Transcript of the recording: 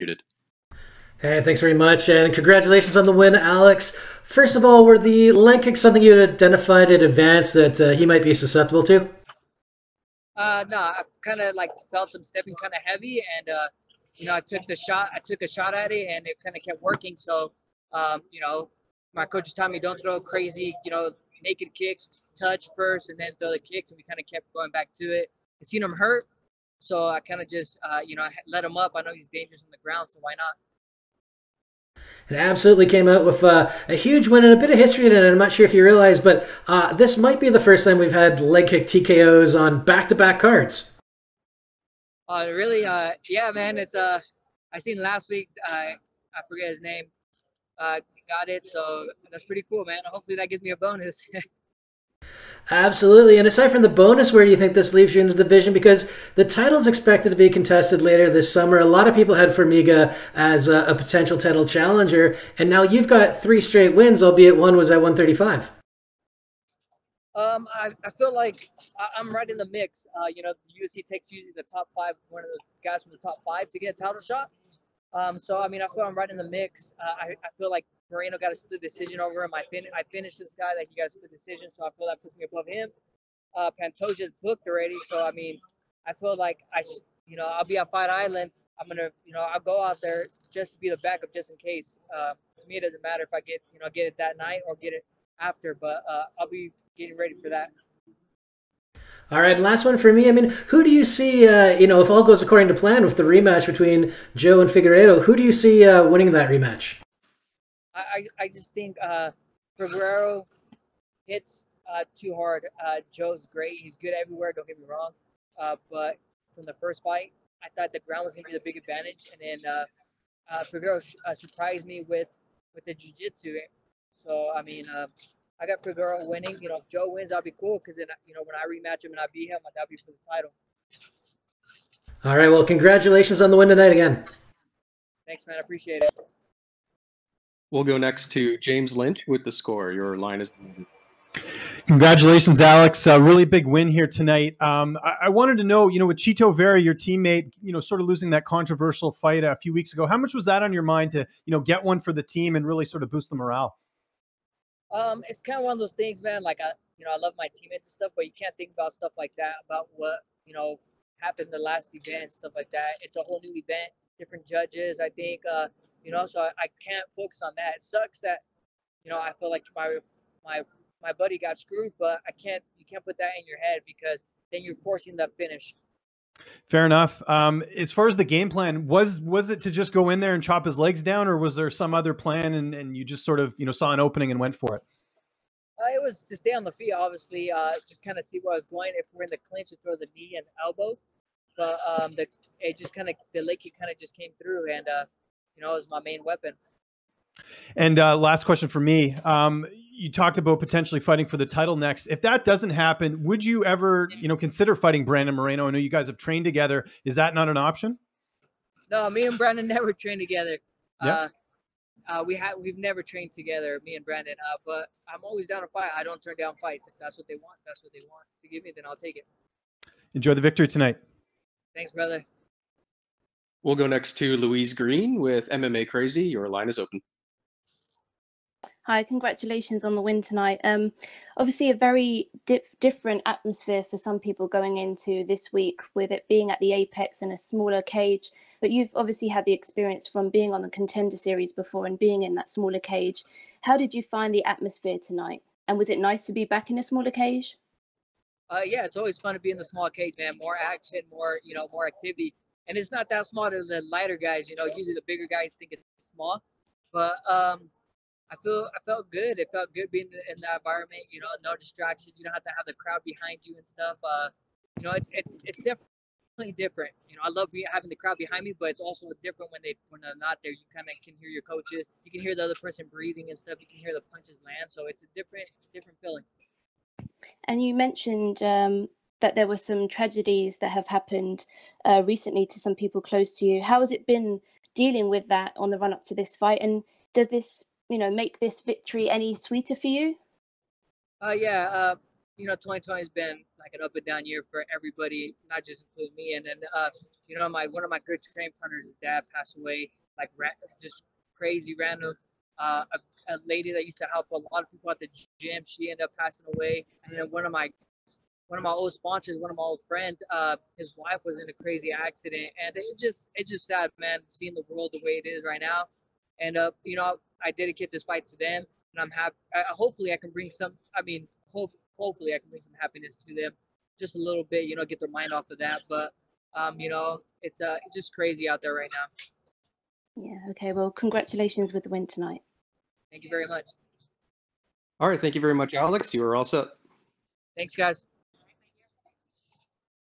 Muted. Hey, thanks very much, and congratulations on the win, Alex. First of all, were the leg kicks something you had identified in advance that he might be susceptible to? No, I kind of like felt him stepping kind of heavy, and you know, I took a shot at it, and it kind of kept working. So, you know, my coach was telling me don't throw crazy, you know, naked kicks, touch first, and then throw the kicks, and we kind of kept going back to it. I seen him hurt, so I kind of just, you know, let him up. I know he's dangerous on the ground, so why not? And absolutely came out with a huge win and a bit of history in it. And I'm not sure if you realize, but this might be the first time we've had leg kick TKOs on back-to-back cards. Really? Yeah, man. It's I seen last week. I forget his name. Got it. So that's pretty cool, man. Hopefully that gives me a bonus. Absolutely. And aside from the bonus, where do you think this leaves you in the division? Because the title's expected to be contested later this summer. A lot of people had Formiga as a potential title challenger. And now you've got 3 straight wins, albeit one was at 135. I feel like I'm right in the mix. You know, the UFC takes usually the top 5, one of the guys from the top 5 to get a title shot. So, I mean, I feel I'm right in the mix. I feel like Moreno got a split decision over him. I finished this guy like he got a split decision, so I feel that puts me above him. Pantoja's booked already, so I mean, I feel like you know, I'll be at Fight Island. I'm gonna, you know, I'll go out there just to be the backup, just in case. To me, it doesn't matter if I get, you know, get it that night or get it after, but I'll be getting ready for that. All right, last one for me. I mean, who do you see? You know, if all goes according to plan with the rematch between Joe and Figueiredo, who do you see winning that rematch? I just think Figueroa hits too hard. Joe's great. He's good everywhere, don't get me wrong. But from the first fight, I thought the ground was going to be the big advantage. And then Figueroa surprised me with the jiu-jitsu. So, I mean, I got Figueroa winning. You know, if Joe wins, I'll be cool because then, you know, when I rematch him and I beat him, that'll be for the title. All right, well, congratulations on the win tonight again. Thanks, man. I appreciate it. We'll go next to James Lynch with the score. Your line is... Congratulations, Alex. A really big win here tonight. I wanted to know, you know, with Chito Vera, your teammate, you know, sort of losing that controversial fight a few weeks ago, how much was that on your mind to, you know, get one for the team and really sort of boost the morale? It's kind of one of those things, man. Like, you know, I love my teammates and stuff, but you can't think about stuff like that, about what, you know, happened the last event, stuff like that. It's a whole new event, different judges, I think. You know, so I can't focus on that. It sucks that, you know, I feel like my buddy got screwed, but you can't put that in your head because then you're forcing the finish. Fair enough. As far as the game plan, was it to just go in there and chop his legs down, or was there some other plan and you just sort of, you know, saw an opening and went for it? It was to stay on the feet, obviously, just kind of see where I was going. If we're in the clinch, to throw the knee and elbow, but it just kind of, the leg kick kind of just came through and, you know, it was my main weapon. And last question for me. You talked about potentially fighting for the title next. If that doesn't happen, would you ever, you know, consider fighting Brandon Moreno? I know you guys have trained together. Is that not an option? No, me and Brandon never trained together. Yeah. We've never trained together, me and Brandon. But I'm always down to fight. I don't turn down fights. If that's what they want, that's what they want to give me, then I'll take it. Enjoy the victory tonight. Thanks, brother. We'll go next to Louise Green with MMA Crazy. Your line is open. Hi, congratulations on the win tonight. Obviously a very different atmosphere for some people going into this week with it being at the Apex in a smaller cage, but you've obviously had the experience from being on the Contender Series before and being in that smaller cage. How did you find the atmosphere tonight? And was it nice to be back in a smaller cage? Yeah, it's always fun to be in the small cage, man. More action, more, you know, more activity. And it's not that small to the lighter guys, you know. Usually the bigger guys think it's small, but I felt good. It felt good being in that environment, you know. No distractions. You don't have to have the crowd behind you and stuff. You know, it's definitely different. You know, I love having the crowd behind me, but it's also different when they're not there. You kind of can hear your coaches. You can hear the other person breathing and stuff. You can hear the punches land. So it's a different feeling. And you mentioned that there were some tragedies that have happened recently to some people close to you. How has it been dealing with that on the run up to this fight? And does this, you know, make this victory any sweeter for you? Yeah, you know, 2020 has been like an up and down year for everybody, not just including me. And then, you know, one of my good train partners, his dad passed away, like just crazy random. A lady that used to help a lot of people at the gym, she ended up passing away. And then one of my old sponsors, one of my old friends, his wife was in a crazy accident, and it's just sad, man, seeing the world the way it is right now. And you know, I dedicate this fight to them, and I'm happy. Hopefully, I can bring some. I mean, hopefully, I can bring some happiness to them, just a little bit. You know, get their mind off of that. But you know, it's just crazy out there right now. Yeah. Okay. Well, congratulations with the win tonight. Thank you very much. All right. Thank you very much, Alex. You are all set. Thanks, guys.